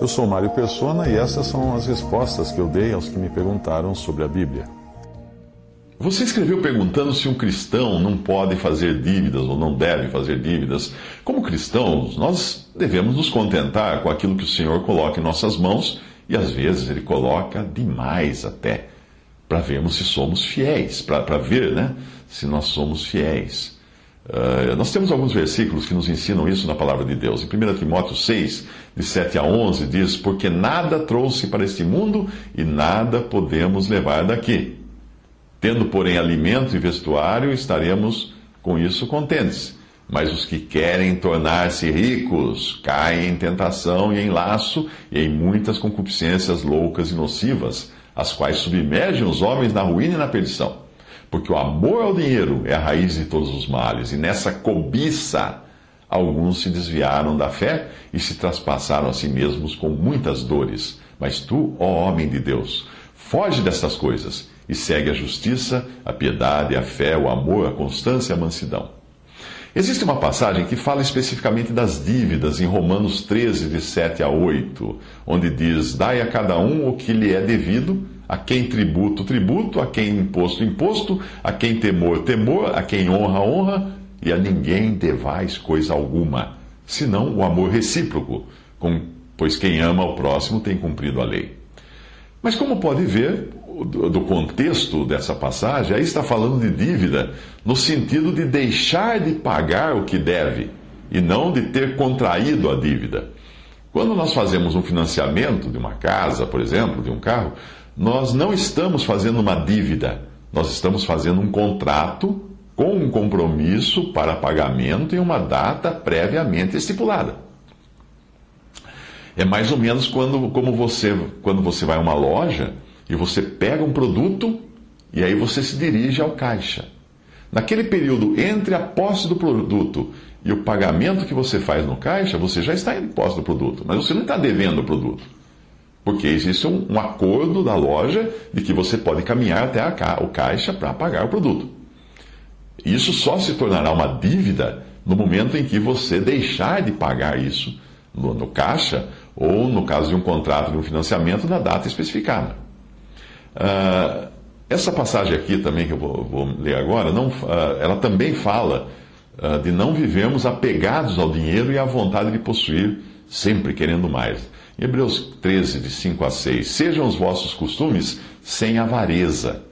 Eu sou Mário Persona e essas são as respostas que eu dei aos que me perguntaram sobre a Bíblia. Você escreveu perguntando se um cristão não pode fazer dívidas ou não deve fazer dívidas. Como cristãos, nós devemos nos contentar com aquilo que o Senhor coloca em nossas mãos, e às vezes Ele coloca demais até, para vermos se somos fiéis, para ver, né, se nós somos fiéis. Nós temos alguns versículos que nos ensinam isso na palavra de Deus. Em 1 Timóteo 6, de 7 a 11, diz: "Porque nada trouxe para este mundo e nada podemos levar daqui. Tendo, porém, alimento e vestuário, estaremos com isso contentes. Mas os que querem tornar-se ricos caem em tentação e em laço e em muitas concupiscências loucas e nocivas, as quais submergem os homens na ruína e na perdição. Porque o amor ao dinheiro é a raiz de todos os males, e nessa cobiça alguns se desviaram da fé e se traspassaram a si mesmos com muitas dores. Mas tu, ó homem de Deus, foge dessas coisas e segue a justiça, a piedade, a fé, o amor, a constância e a mansidão." Existe uma passagem que fala especificamente das dívidas em Romanos 13, de 7 a 8, onde diz: "Dai a cada um o que lhe é devido, a quem tributo, tributo, a quem imposto, imposto, a quem temor, temor, a quem honra, honra, e a ninguém devais coisa alguma, senão o amor recíproco, pois quem ama ao próximo tem cumprido a lei." Mas como pode ver, do contexto dessa passagem, aí está falando de dívida no sentido de deixar de pagar o que deve, e não de ter contraído a dívida. Quando nós fazemos um financiamento de uma casa, por exemplo, de um carro, nós não estamos fazendo uma dívida, nós estamos fazendo um contrato com um compromisso para pagamento em uma data previamente estipulada. É mais ou menos quando você vai a uma loja e você pega um produto e aí você se dirige ao caixa. Naquele período entre a posse do produto e o pagamento que você faz no caixa, você já está em posse do produto, mas você não está devendo o produto. Porque existe um acordo da loja de que você pode caminhar até o caixa para pagar o produto. Isso só se tornará uma dívida no momento em que você deixar de pagar isso no caixa, ou no caso de um contrato de um financiamento, na data especificada. Essa passagem aqui também, que eu vou ler agora, ela também fala de não vivermos apegados ao dinheiro e à vontade de possuir, sempre querendo mais. Hebreus 13, de 5 a 6. "Sejam os vossos costumes sem avareza,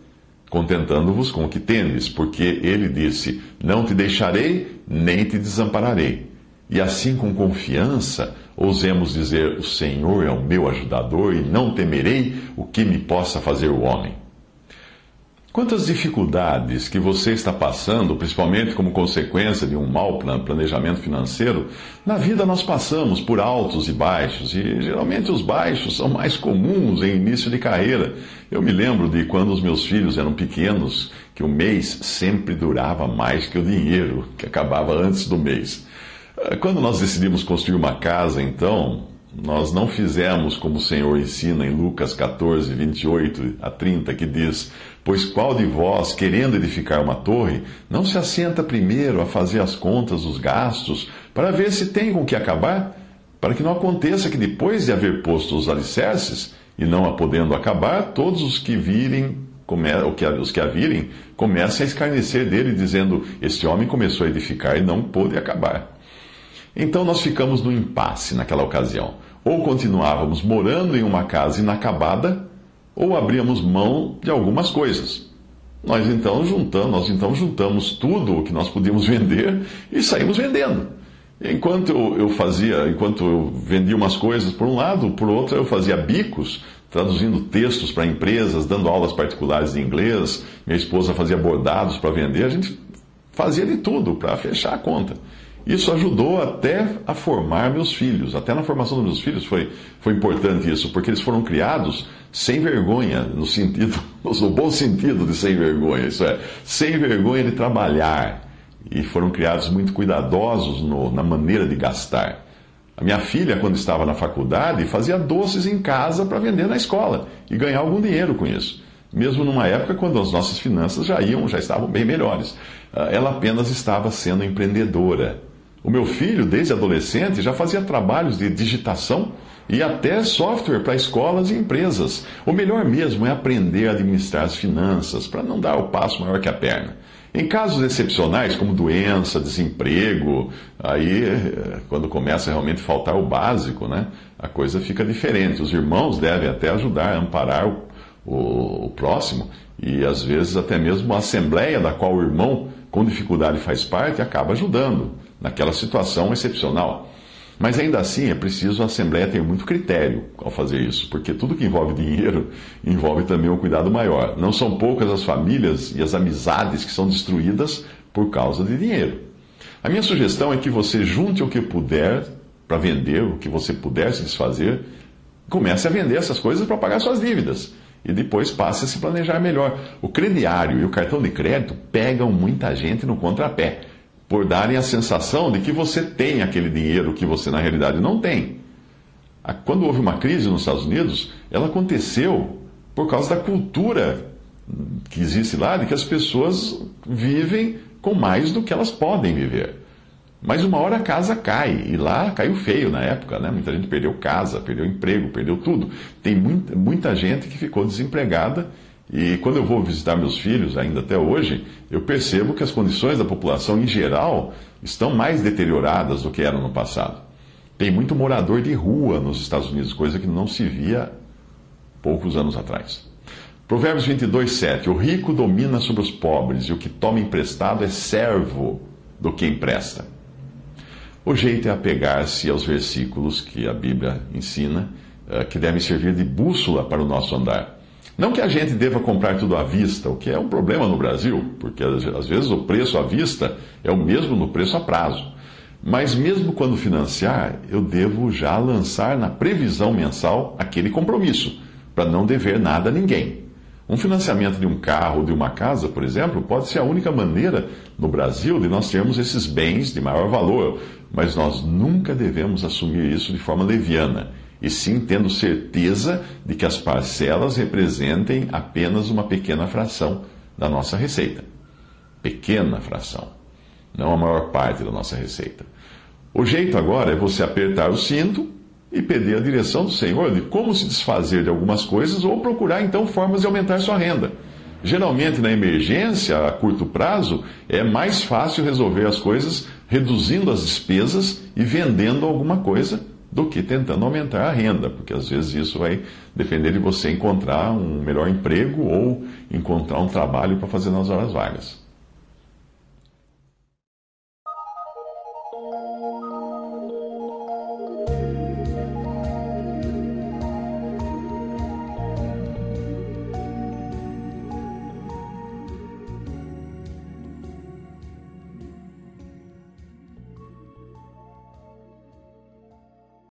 contentando-vos com o que tendes, porque ele disse: não te deixarei, nem te desampararei. E assim, com confiança, ousemos dizer: o Senhor é o meu ajudador, e não temerei o que me possa fazer o homem." Quantas dificuldades que você está passando, principalmente como consequência de um mau planejamento financeiro, na vida nós passamos por altos e baixos, e geralmente os baixos são mais comuns em início de carreira. Eu me lembro de quando os meus filhos eram pequenos, que o mês sempre durava mais que o dinheiro, que acabava antes do mês. Quando nós decidimos construir uma casa, então, nós não fizemos como o Senhor ensina em Lucas 14, 28 a 30, que diz: "Pois qual de vós, querendo edificar uma torre, não se assenta primeiro a fazer as contas, os gastos, para ver se tem com que acabar? Para que não aconteça que depois de haver posto os alicerces, e não a podendo acabar, todos os que virem, os que a virem, comecem a escarnecer dele, dizendo: este homem começou a edificar e não pôde acabar." Então nós ficamos no impasse naquela ocasião. Ou continuávamos morando em uma casa inacabada, ou abríamos mão de algumas coisas. Nós então juntamos tudo o que nós podíamos vender e saímos vendendo. Enquanto eu vendia umas coisas por um lado, por outro eu fazia bicos, traduzindo textos para empresas, dando aulas particulares de inglês, minha esposa fazia bordados para vender, a gente fazia de tudo para fechar a conta. Isso ajudou até a formar meus filhos. Até na formação dos meus filhos foi importante isso, porque eles foram criados sem vergonha, no bom sentido de sem vergonha, isso é, sem vergonha de trabalhar. E foram criados muito cuidadosos na maneira de gastar. A minha filha, quando estava na faculdade, fazia doces em casa para vender na escola e ganhar algum dinheiro com isso. Mesmo numa época quando as nossas finanças já estavam bem melhores. Ela apenas estava sendo empreendedora. O meu filho, desde adolescente, já fazia trabalhos de digitação e até software para escolas e empresas. O melhor mesmo é aprender a administrar as finanças, para não dar o passo maior que a perna. Em casos excepcionais, como doença, desemprego, aí quando começa realmente a faltar o básico, né, a coisa fica diferente. Os irmãos devem até ajudar, amparar o próximo, e às vezes até mesmo a assembleia da qual o irmão com dificuldade faz parte acaba ajudando, naquela situação excepcional. Mas ainda assim é preciso a Assembleia ter muito critério ao fazer isso, porque tudo que envolve dinheiro envolve também um cuidado maior. Não são poucas as famílias e as amizades que são destruídas por causa de dinheiro. A minha sugestão é que você junte o que puder para vender, o que você puder se desfazer, comece a vender essas coisas para pagar suas dívidas e depois passe a se planejar melhor. O crediário e o cartão de crédito pegam muita gente no contrapé, por darem a sensação de que você tem aquele dinheiro que você na realidade não tem. Quando houve uma crise nos Estados Unidos, ela aconteceu por causa da cultura que existe lá, de que as pessoas vivem com mais do que elas podem viver. Mas uma hora a casa cai, e lá caiu feio na época, né? Muita gente perdeu casa, perdeu emprego, perdeu tudo. Tem muita gente que ficou desempregada. E quando eu vou visitar meus filhos, ainda até hoje, eu percebo que as condições da população em geral estão mais deterioradas do que eram no passado. Tem muito morador de rua nos Estados Unidos, coisa que não se via poucos anos atrás. Provérbios 22:7. O rico domina sobre os pobres, e o que toma emprestado é servo do que empresta. O jeito é apegar-se aos versículos que a Bíblia ensina, que devem servir de bússola para o nosso andar. Não que a gente deva comprar tudo à vista, o que é um problema no Brasil, porque às vezes o preço à vista é o mesmo no preço a prazo. Mas mesmo quando financiar, eu devo já lançar na previsão mensal aquele compromisso, para não dever nada a ninguém. Um financiamento de um carro ou de uma casa, por exemplo, pode ser a única maneira no Brasil de nós termos esses bens de maior valor, mas nós nunca devemos assumir isso de forma leviana, e sim tendo certeza de que as parcelas representem apenas uma pequena fração da nossa receita. Pequena fração, não a maior parte da nossa receita. O jeito agora é você apertar o cinto e pedir a direção do Senhor de como se desfazer de algumas coisas ou procurar então formas de aumentar sua renda. Geralmente na emergência, a curto prazo, é mais fácil resolver as coisas reduzindo as despesas e vendendo alguma coisa do que tentando aumentar a renda, porque às vezes isso vai depender de você encontrar um melhor emprego ou encontrar um trabalho para fazer nas horas vagas.